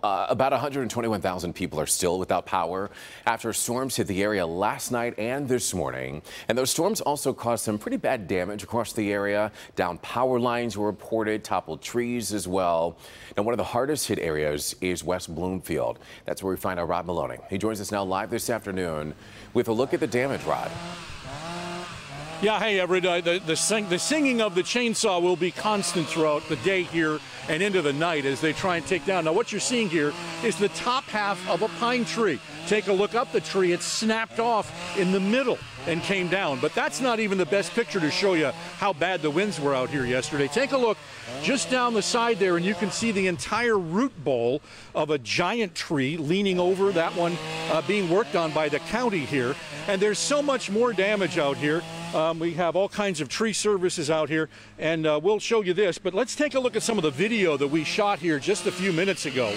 total, about 121,000 people are still without power after storms hit the area last night and this morning. And those storms also caused some pretty bad damage across the area. Downed power lines were reported, toppled trees as well. Now, one of the hardest hit areas is West Bloomfield. That's where we find out Rob Maloney. He joins us now live this afternoon with a look at the damage, Rod. Yeah, hey, Everett, the singing of the chainsaw will be constant throughout the day here and into the night as they try and take down. Now, what you're seeing here is the top half of a pine tree. Take a look up the tree. It snapped off in the middle and came down. But that's not even the best picture to show you how bad the winds were out here yesterday. Take a look just down the side there, and you can see the entire root bowl of a giant tree leaning over, that one being worked on by the county here. And there's so much more damage out here. We have all kinds of tree services out here, and we'll show you this. But let's take a look at some of the video that we shot here just a few minutes ago.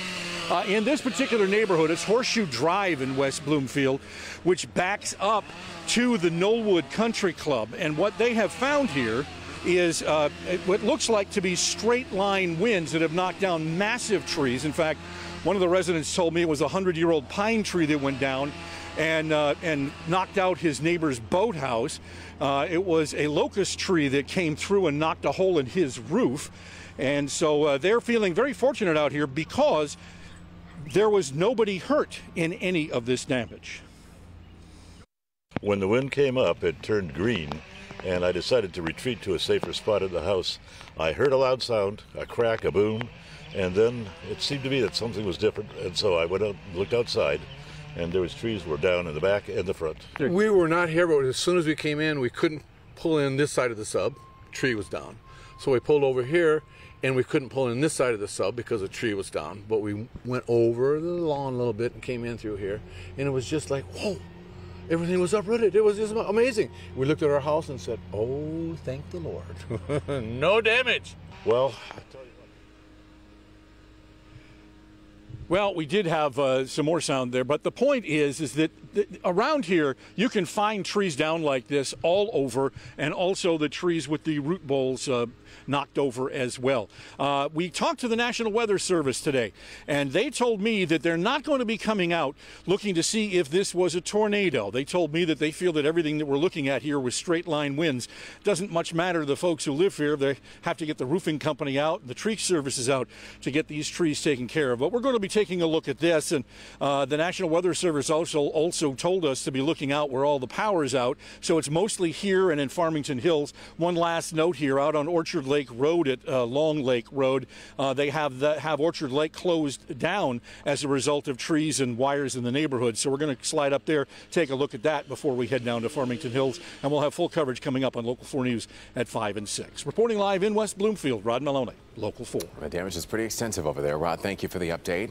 In this particular neighborhood, it's Horseshoe Drive in West Bloomfield, which backs up to the Knollwood Country Club. And what they have found here is what looks like to be straight line winds that have knocked down massive trees. In fact, one of the residents told me it was a 100-year-old pine tree that went down and knocked out his neighbor's boathouse. It was a locust tree that came through and knocked a hole in his roof. And so they're feeling very fortunate out here because there was nobody hurt in any of this damage. When the wind came up, it turned green, and I decided to retreat to a safer spot in the house. I heard a loud sound, a crack, a boom, and then it seemed to me that something was different, and so I went out and looked outside, and there was trees were down in the back and the front. We were not here, but as soon as we came in, we couldn't pull in this side of the sub. Tree was down. So we pulled over here, and we couldn't pull in this side of the sub because the tree was down. But we went over the lawn a little bit and came in through here, and it was just like, whoa, everything was uprooted. It was just amazing. We looked at our house and said, oh, thank the Lord. No damage. Well, we did have some more sound there, but the point is that around here you can find trees down like this all over, and also the trees with the root bowls knocked over as well. We talked to the National Weather Service today, and they told me that they're not going to be coming out looking to see if this was a tornado. They told me that they feel that everything that we're looking at here with straight line winds doesn't much matter to the folks who live here. They have to get the roofing company out, the tree services out to get these trees taken care of. But we're going to be taking a look at this, and the National Weather Service also told us to be looking out where all the power is out, so it's mostly here and in Farmington Hills. One last note here, out on Orchard Lake Road at Long Lake Road, they have Orchard Lake closed down as a result of trees and wires in the neighborhood, so we're going to slide up there, take a look at that before we head down to Farmington Hills, and we'll have full coverage coming up on Local 4 News at 5 and 6. Reporting live in West Bloomfield, Rod Maloney, Local 4. The damage is pretty extensive over there. Rod, thank you for the update.